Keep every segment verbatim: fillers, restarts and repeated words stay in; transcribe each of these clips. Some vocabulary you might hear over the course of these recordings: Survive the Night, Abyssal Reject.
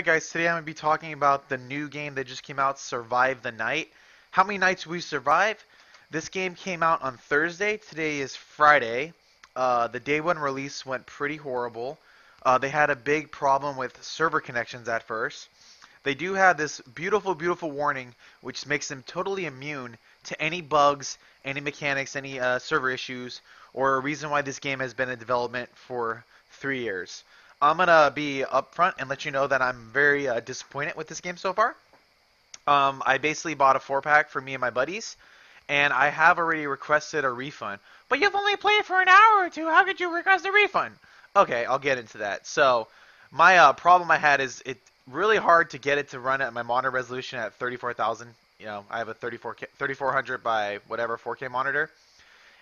Alright guys, today I'm going to be talking about the new game that just came out, Survive the Night. How many nights we survive? This game came out on Thursday. Today is Friday. Uh, the day one release went pretty horrible. Uh, they had a big problem with server connections at first. They do have this beautiful, beautiful warning, which makes them totally immune to any bugs, any mechanics, any uh, server issues, or a reason why this game has been in development for three years. I'm going to be upfront and let you know that I'm very uh, disappointed with this game so far. Um, I basically bought a four pack for me and my buddies, and I have already requested a refund. But you've only played for an hour or two. How could you request a refund? Okay, I'll get into that. So my uh, problem I had is it's really hard to get it to run at my monitor resolution at thirty-four thousand. You know, I have a thirty-four hundred by whatever four K monitor.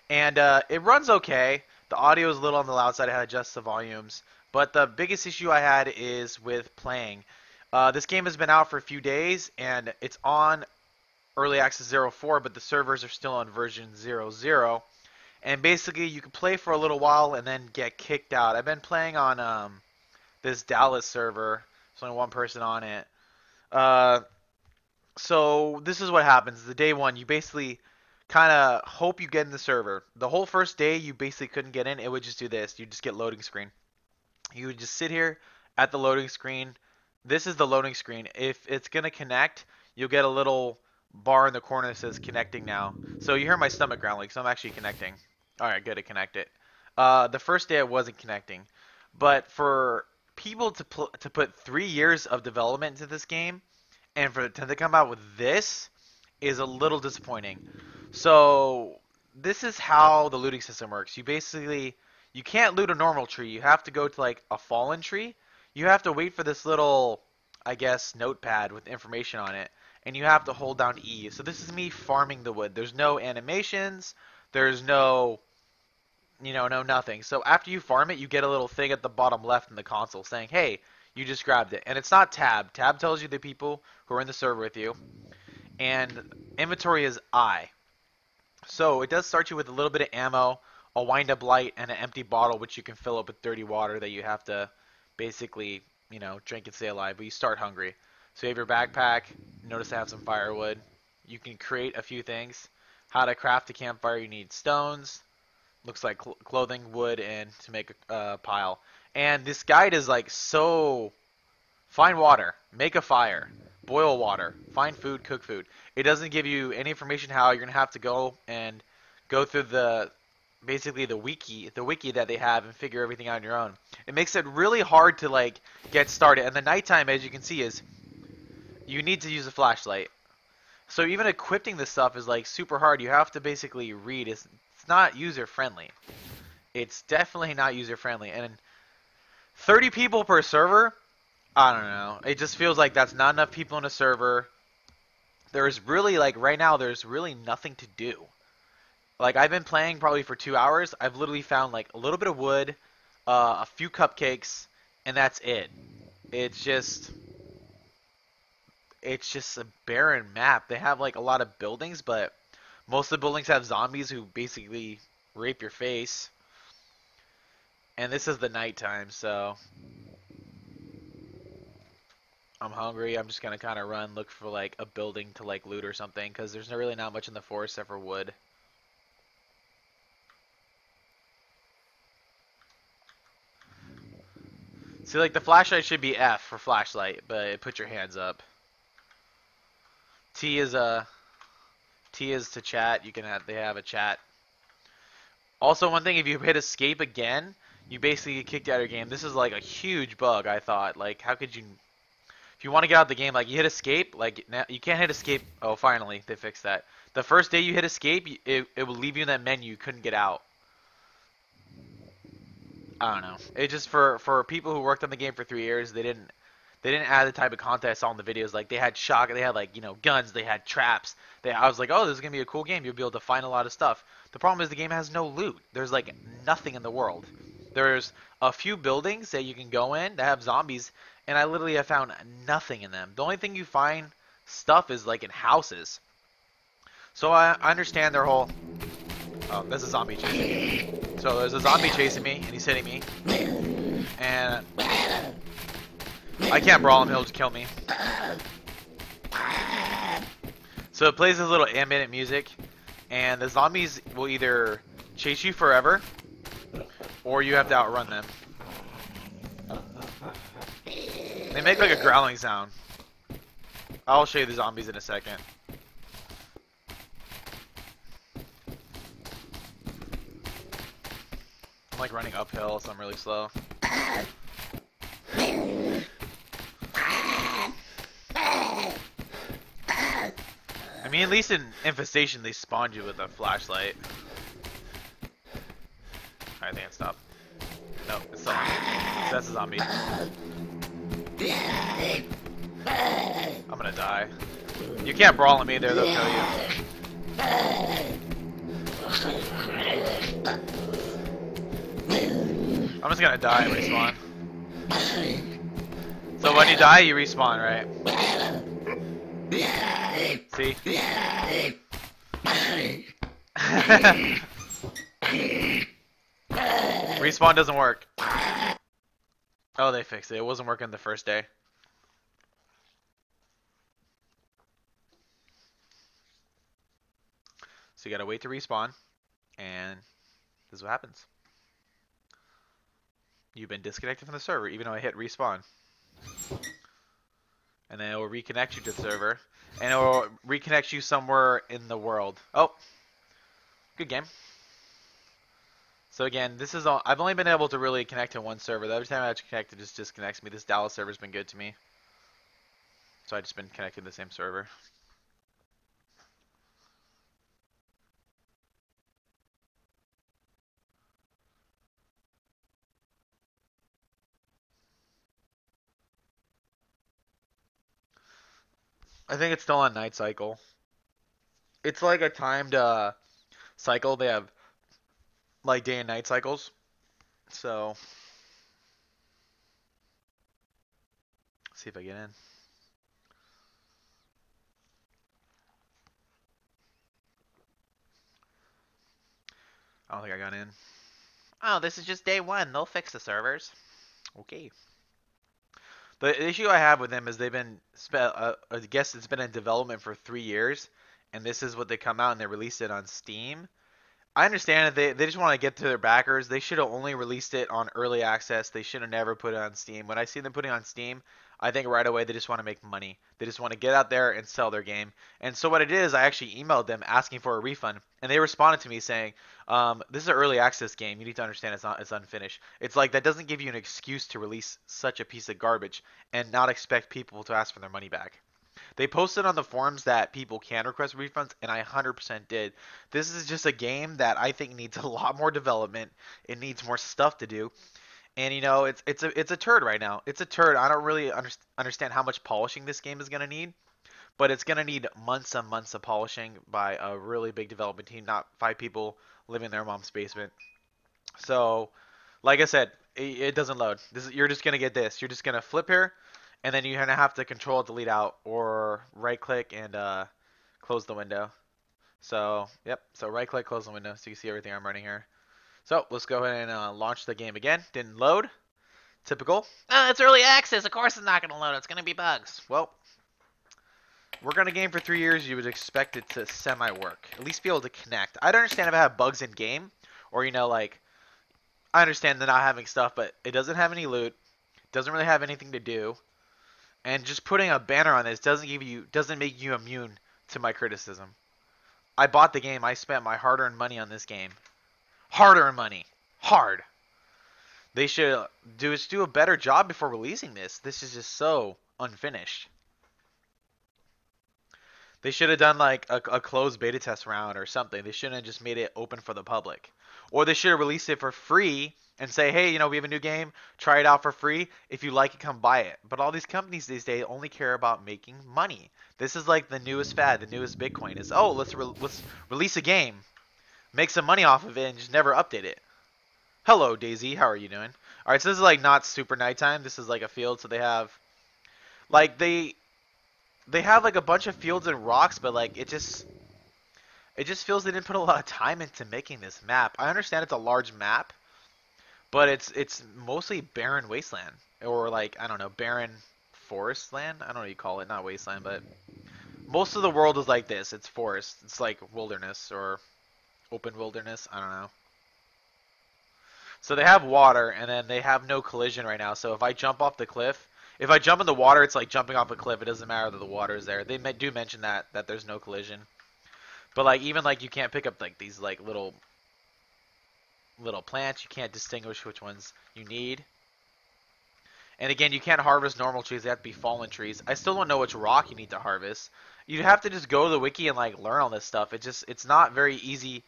And uh, it runs okay. The audio is a little on the loud side. I had to adjust the volumes. But the biggest issue I had is with playing. Uh, this game has been out for a few days, and it's on Early Access zero four, but the servers are still on version zero zero. And basically, you can play for a little while and then get kicked out. I've been playing on um, this Dallas server. There's only one person on it. Uh, so this is what happens. The day one, you basically kind of hope you get in the server. The whole first day, you basically couldn't get in. It would just do this. You'd just get loading screen. You would just sit here at the loading screen. This is the loading screen. If it's going to connect, you'll get a little bar in the corner that says connecting now. So you hear my stomach growling, so I'm actually connecting. All right, good, it connected. Uh, the first day I wasn't connecting. But for people to, pl to put three years of development into this game and for it to come out with this is a little disappointing. So this is how the looting system works. You basically... You can't loot a normal tree. You have to go to, like, a fallen tree. You have to wait for this little, I guess, notepad with information on it. And you have to hold down E. So this is me farming the wood. There's no animations. There's no, you know, no nothing. So after you farm it, you get a little thing at the bottom left in the console saying, hey, you just grabbed it. And it's not tab. Tab tells you the people who are in the server with you. And inventory is I. So it does start you with a little bit of ammo, a wind-up light, and an empty bottle, which you can fill up with dirty water that you have to basically, you know, drink and stay alive. But you start hungry. So you have your backpack. Notice I have some firewood. You can create a few things. How to craft a campfire. You need stones. Looks like cl clothing, wood, and to make a uh, pile. And this guide is like so... Find water. Make a fire. Boil water. Find food. Cook food. It doesn't give you any information how. You're going to have to go and go through the... basically the wiki the wiki that they have and figure everything out on your own. It makes it really hard to like get started. And the nighttime, as you can see, is you need to use a flashlight. So even equipping this stuff is like super hard. You have to basically read. It's, it's not user friendly. It's definitely not user friendly. And thirty people per server, I don't know. It just feels like that's not enough people in a server. There's really like right now there's really nothing to do. Like, I've been playing probably for two hours. I've literally found, like, a little bit of wood, uh, a few cupcakes, and that's it. It's just... It's just a barren map. They have, like, a lot of buildings, but most of the buildings have zombies who basically rape your face. And this is the nighttime, so... I'm hungry. I'm just gonna kind of run, look for, like, a building to, like, loot or something, because there's really not much in the forest except for wood. See, like, the flashlight should be F for flashlight, but it puts your hands up. T is a T is to chat. You can have, they have a chat. Also, one thing, if you hit escape again, you basically get kicked out of your game. This is like a huge bug, I thought. Like, how could you? If you want to get out of the game, like, you hit escape, like, now you can't hit escape. Oh, finally, they fixed that. The first day you hit escape, it it will leave you in that menu. You couldn't get out. I don't know. It just for for people who worked on the game for three years, they didn't they didn't add the type of content I saw in the videos. Like, they had shock, they had like you know guns, they had traps. They I was like, oh, this is gonna be a cool game. You'll be able to find a lot of stuff. The problem is the game has no loot. There's like nothing in the world. There's a few buildings that you can go in that have zombies, and I literally have found nothing in them. The only thing you find stuff is like in houses. So I, I understand their whole. Oh, there's a zombie chasing me. So there's a zombie chasing me, and he's hitting me. And I can't brawl him, he'll just kill me. So it plays this little ambient music, and the zombies will either chase you forever, or you have to outrun them. They make like a growling sound. I'll show you the zombies in a second. I'm like running uphill, so I'm really slow. I mean, at least in Infestation, they spawned you with a flashlight. Alright, they can stop. No, it's not. That's a zombie. I'm gonna die. You can't brawl at me there, they'll kill you. I'm just gonna die and respawn. So when you die, you respawn, right? See? Respawn doesn't work. Oh, they fixed it. It wasn't working the first day. So you gotta wait to respawn, and this is what happens. You've been disconnected from the server, even though I hit respawn. And then it will reconnect you to the server, and it will reconnect you somewhere in the world. Oh, good game. So again, this is all, I've only been able to really connect to one server. The other time I had to connect, it just disconnects me. This Dallas server's been good to me. So I've just been connected to the same server. I think it's still on night cycle. It's like a timed uh, cycle. They have like day and night cycles. So let's see if I get in. I don't think I got in. Oh, this is just day one. They'll fix the servers. Okay. The issue I have with them is they've been, uh, I guess it's been in development for three years, and this is what they come out and they released it on Steam. I understand that they, they just want to get to their backers. They should have only released it on early access. They should have never put it on Steam. When I see them putting it on Steam, I think right away they just want to make money. They just want to get out there and sell their game. And so what I did is I actually emailed them asking for a refund, and they responded to me saying, um, this is an early access game. You need to understand it's not, it's unfinished. It's like that doesn't give you an excuse to release such a piece of garbage and not expect people to ask for their money back. They posted on the forums that people can request refunds, and I one hundred percent did. This is just a game that I think needs a lot more development. It needs more stuff to do. And, you know, it's it's a, it's a turd right now. It's a turd. I don't really under, understand how much polishing this game is going to need. But it's going to need months and months of polishing by a really big development team, not five people living in their mom's basement. So, like I said, it, it doesn't load. This is, you're just going to get this. You're just going to flip here. And then you're going to have to control delete out or right click and uh, close the window. So, yep. So right click, close the window. So you can see everything I'm running here. So let's go ahead and uh, launch the game again. Didn't load. Typical. Uh, it's early access. Of course it's not going to load. It's going to be bugs. Well, we're going to game for three years. You would expect it to semi-work. At least be able to connect. I don't understand if I have bugs in game or, you know, like, I understand they're not having stuff, but it doesn't have any loot. Doesn't really have anything to do. And just putting a banner on this doesn't give you doesn't make you immune to my criticism. I bought the game. I spent my hard-earned money on this game. Hard-earned money. Hard. They should do do a better job before releasing this. This is just so unfinished. They should have done like a, a closed beta test round or something. They shouldn't have just made it open for the public. Or they should have released it for free and say, hey, you know, we have a new game. Try it out for free. If you like it, come buy it. But all these companies these days only care about making money. This is like the newest fad, the newest Bitcoin is, oh, let's, re let's release a game. Make some money off of it and just never update it. Hello, Daisy. How are you doing? All right, so this is like not super nighttime. This is like a field. So they have like they... They have like a bunch of fields and rocks, but like it just it just feels they didn't put a lot of time into making this map. I understand it's a large map, but it's it's mostly barren wasteland. or like, I don't know, barren forest land? I don't know what you call it, not wasteland, but most of the world is like this. It's forest. It's like wilderness or open wilderness. I don't know. So they have water, and then they have no collision right now. So if I jump off the cliff, if I jump in the water, it's like jumping off a cliff. It doesn't matter that the water is there. They do mention that, that there's no collision. But like, even like, you can't pick up like these like little, little plants. You can't distinguish which ones you need. And again, you can't harvest normal trees. They have to be fallen trees. I still don't know which rock you need to harvest. You have to just go to the wiki and like learn all this stuff. It just, it's not very easy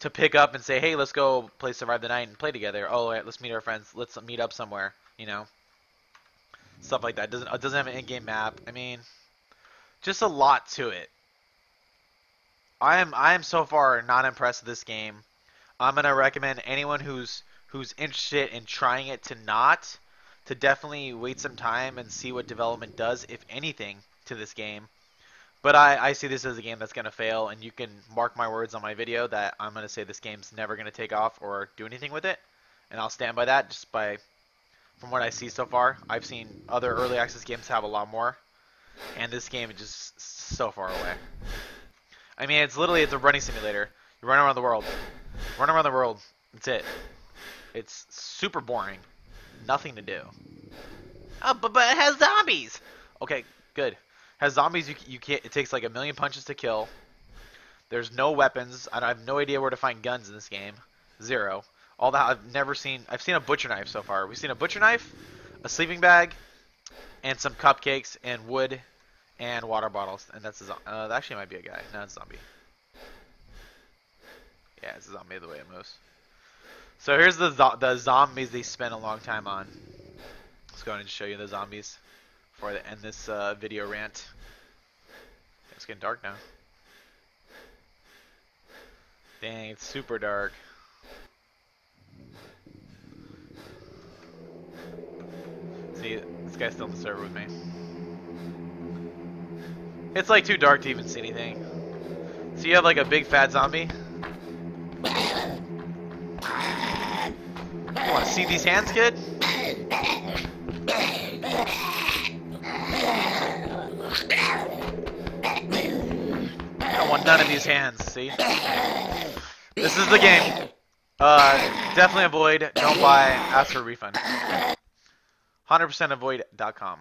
to pick up and say, hey, let's go play Survive the Night and play together. Oh, right, let's meet our friends. Let's meet up somewhere, you know, stuff like that. It doesn't, it doesn't have an in-game map. I mean, just a lot to it. I am, I am so far not impressed with this game. I'm gonna recommend anyone who's, who's interested in trying it to not. to definitely wait some time and see what development does, if anything, to this game. But I, I see this as a game that's going to fail, and you can mark my words on my video that I'm going to say this game's never going to take off or do anything with it, and I'll stand by that just by from what I see so far. I've seen other early access games have a lot more, and this game is just so far away. I mean, it's literally, it's a running simulator. You run around the world. Run around the world. That's it. It's super boring. Nothing to do. Oh, but, but it has zombies. Okay, good. Has zombies. You you can't. It takes like a million punches to kill. There's no weapons. I have no idea where to find guns in this game. Zero. All that I've never seen. I've seen a butcher knife so far. We've seen a butcher knife, a sleeping bag, and some cupcakes and wood, and water bottles. And that's a, uh, that actually might be a guy. No, it's a zombie. Yeah, it's a zombie the way it moves. So here's the zo the zombies they spent a long time on. Let's go ahead and show you the zombies before I end this uh, video rant. It's getting dark now. Dang, it's super dark. See, this guy's still on the server with me. It's like too dark to even see anything. So you have like a big fat zombie. Want to see these hands, kid? I don't want none of these hands, see? This is the game. Uh, definitely avoid, don't buy, ask for a refund. one hundred percent avoid dot com.